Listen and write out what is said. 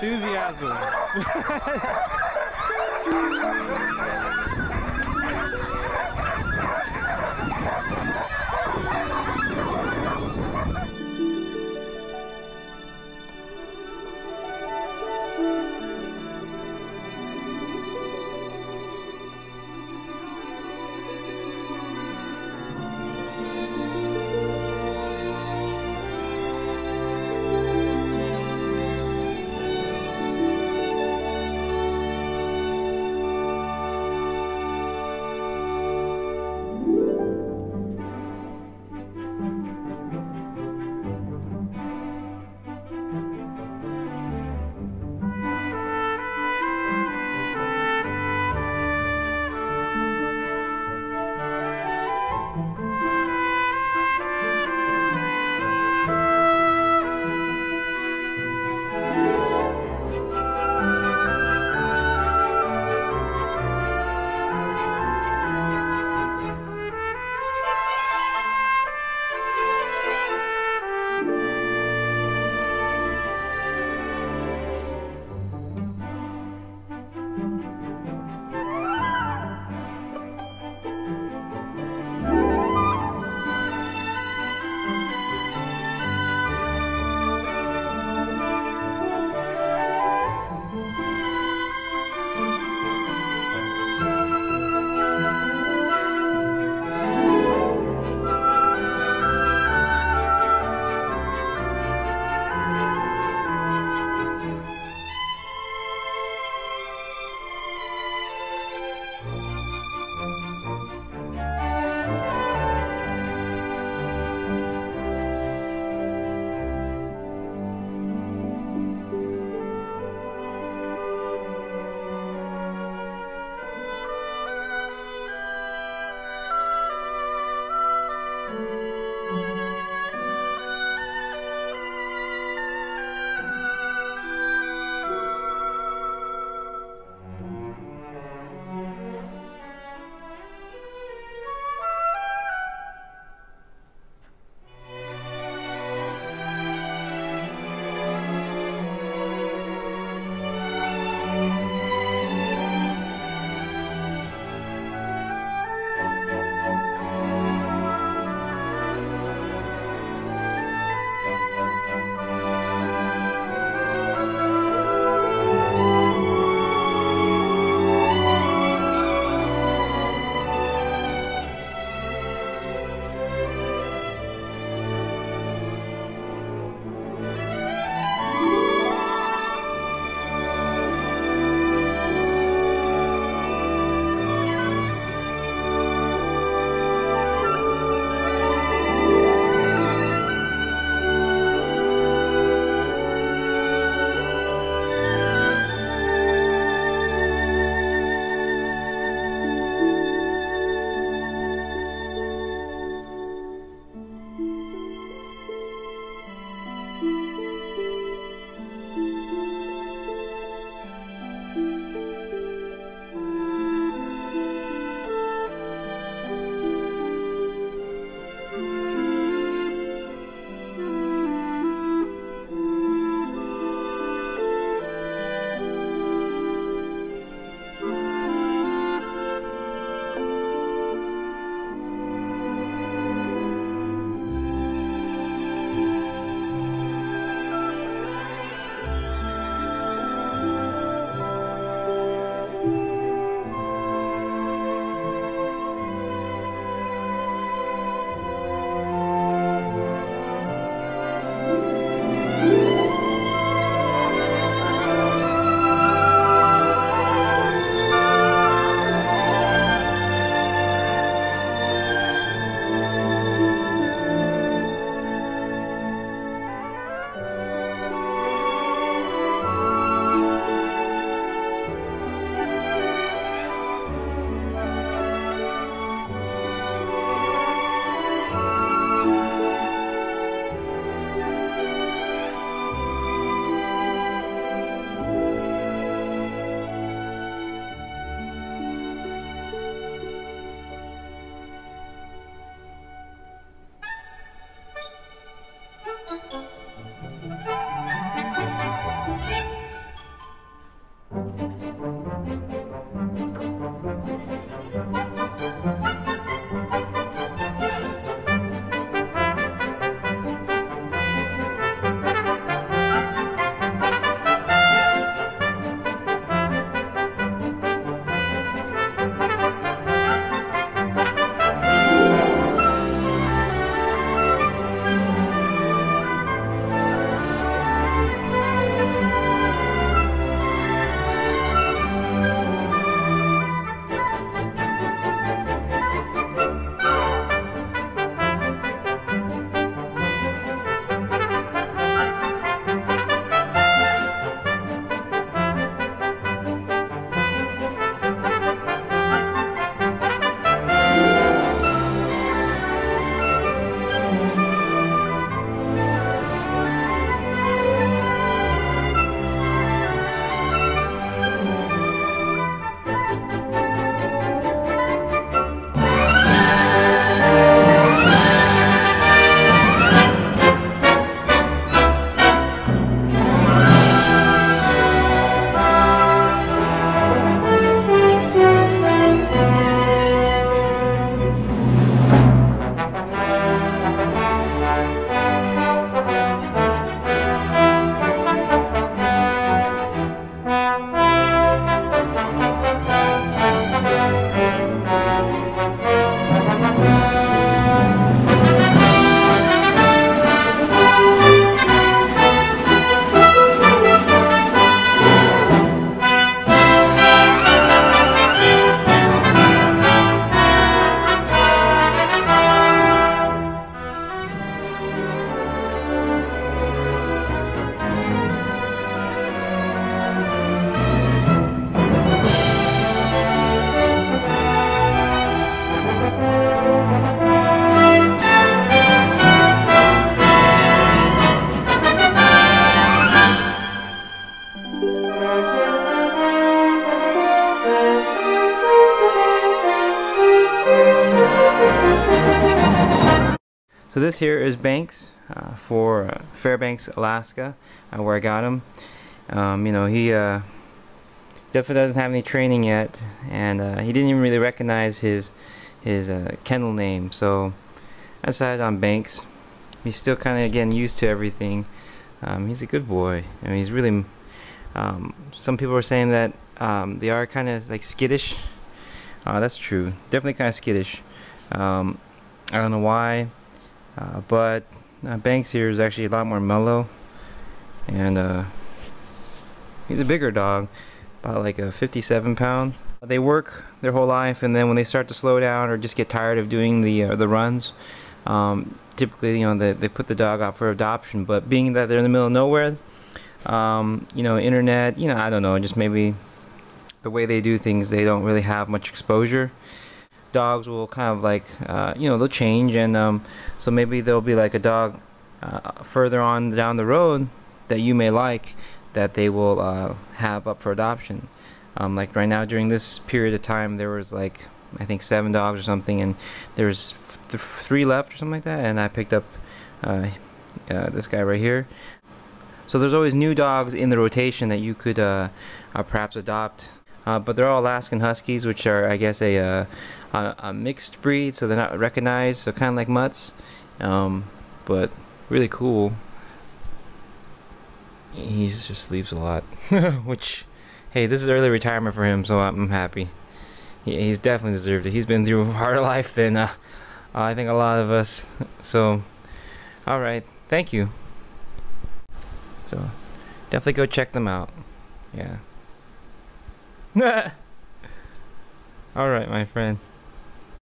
enthusiasm. So this here is Banks for Fairbanks, Alaska, where I got him. You know, he definitely doesn't have any training yet, and he didn't even really recognize his kennel name, so I decided on Banks. He's still kind of getting used to everything. He's a good boy. I mean, he's really. Some people are saying that they are kind of like skittish. That's true. Definitely kind of skittish. I don't know why, but Banks here is actually a lot more mellow, and he's a bigger dog, about like a 57 pounds. They work their whole life, and then when they start to slow down or just get tired of doing the runs, typically, you know, they put the dog out for adoption. But being that they're in the middle of nowhere, you know, internet, you know, I don't know, just maybe the way they do things, they don't really have much exposure. Dogs will kind of like, you know, they'll change, and so maybe there'll be like a dog further on down the road that you may like, that they will have up for adoption. Like right now during this period of time, there was like, I think 7 dogs or something, and there's 3 left or something like that, and I picked up this guy right here. So there's always new dogs in the rotation that you could perhaps adopt. But they're all Alaskan Huskies, which are, I guess, a mixed breed, so they're not recognized, so kind of like mutts, but really cool. He just sleeps a lot, which, hey, this is early retirement for him, so I'm happy. Yeah, he's definitely deserved it. He's been through a harder life than I think a lot of us. So, all right, thank you. So, definitely go check them out. Yeah. All right, my friend.